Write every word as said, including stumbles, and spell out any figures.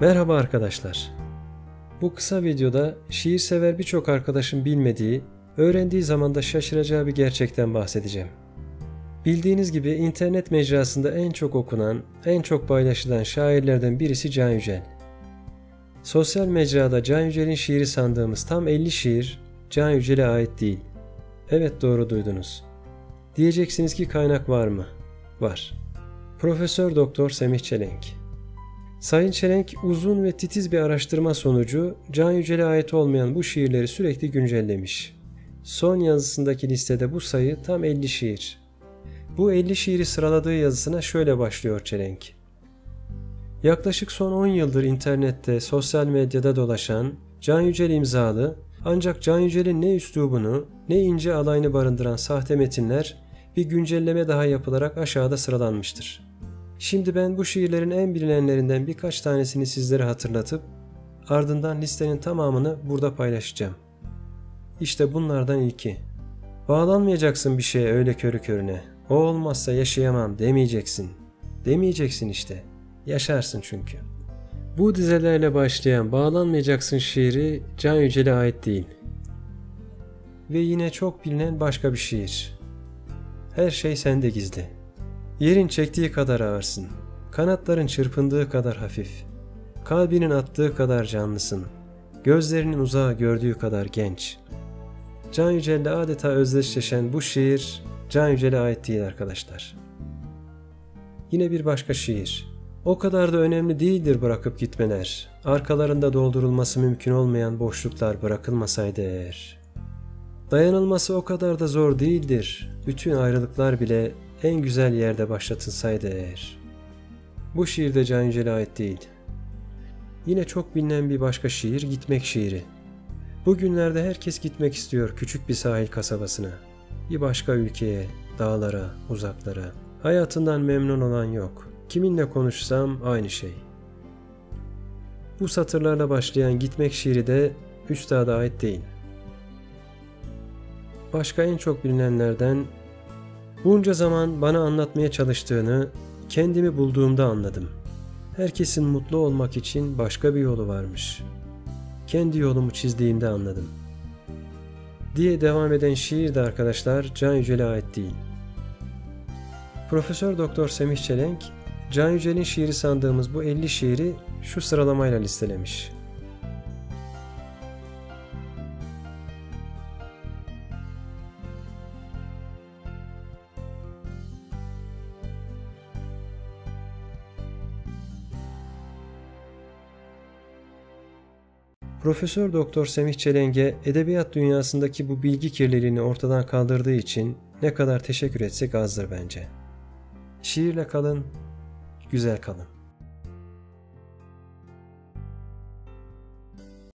Merhaba arkadaşlar. Bu kısa videoda şiirsever birçok arkadaşın bilmediği, öğrendiği zaman da şaşıracağı bir gerçekten bahsedeceğim. Bildiğiniz gibi internet mecrasında en çok okunan, en çok paylaşılan şairlerden birisi Can Yücel. Sosyal mecrada Can Yücel'in şiiri sandığımız tam elli şiir Can Yücel'e ait değil. Evet, doğru duydunuz. Diyeceksiniz ki kaynak var mı? Var. Profesör Doktor Semih Çelenk. Sayın Çelenk uzun ve titiz bir araştırma sonucu Can Yücel'e ait olmayan bu şiirleri sürekli güncellemiş. Son yazısındaki listede bu sayı tam elli şiir. Bu elli şiiri sıraladığı yazısına şöyle başlıyor Çelenk. Yaklaşık son on yıldır internette, sosyal medyada dolaşan Can Yücel imzalı, ancak Can Yücel'in ne üslubunu ne ince alayını barındıran sahte metinler bir güncelleme daha yapılarak aşağıda sıralanmıştır. Şimdi ben bu şiirlerin en bilinenlerinden birkaç tanesini sizlere hatırlatıp ardından listenin tamamını burada paylaşacağım. İşte bunlardan ilki. Bağlanmayacaksın bir şeye öyle körü körüne. O olmazsa yaşayamam demeyeceksin. Demeyeceksin işte. Yaşarsın çünkü. Bu dizelerle başlayan Bağlanmayacaksın şiiri Can Yücel'e ait değil. Ve yine çok bilinen başka bir şiir. Her şey sende gizli. Yerin çektiği kadar ağırsın. Kanatların çırpındığı kadar hafif. Kalbinin attığı kadar canlısın. Gözlerinin uzağa gördüğü kadar genç. Can Yücel'le adeta özdeşleşen bu şiir Can Yücel'e ait değil arkadaşlar. Yine bir başka şiir. O kadar da önemli değildir bırakıp gitmeler. Arkalarında doldurulması mümkün olmayan boşluklar bırakılmasaydı eğer. Dayanılması o kadar da zor değildir. Bütün ayrılıklar bile en güzel yerde başlatılsaydı eğer. Bu şiir de Can Yücel'e ait değil. Yine çok bilinen bir başka şiir Gitmek şiiri. Bugünlerde herkes gitmek istiyor küçük bir sahil kasabasına. Bir başka ülkeye, dağlara, uzaklara. Hayatından memnun olan yok. Kiminle konuşsam aynı şey. Bu satırlarla başlayan Gitmek şiiri de üstada ait değil. Başka en çok bilinenlerden bunca zaman bana anlatmaya çalıştığını kendimi bulduğumda anladım. Herkesin mutlu olmak için başka bir yolu varmış. Kendi yolumu çizdiğimde anladım. Diye devam eden şiir de arkadaşlar Can Yücel'e ait değil. Profesör Doktor Semih Çelenk, Can Yücel'in şiiri sandığımız bu elli şiiri şu sıralamayla listelemiş. Profesör Doktor Semih Çelenk'e edebiyat dünyasındaki bu bilgi kirliliğini ortadan kaldırdığı için ne kadar teşekkür etsek azdır bence. Şiirle kalın, güzel kalın.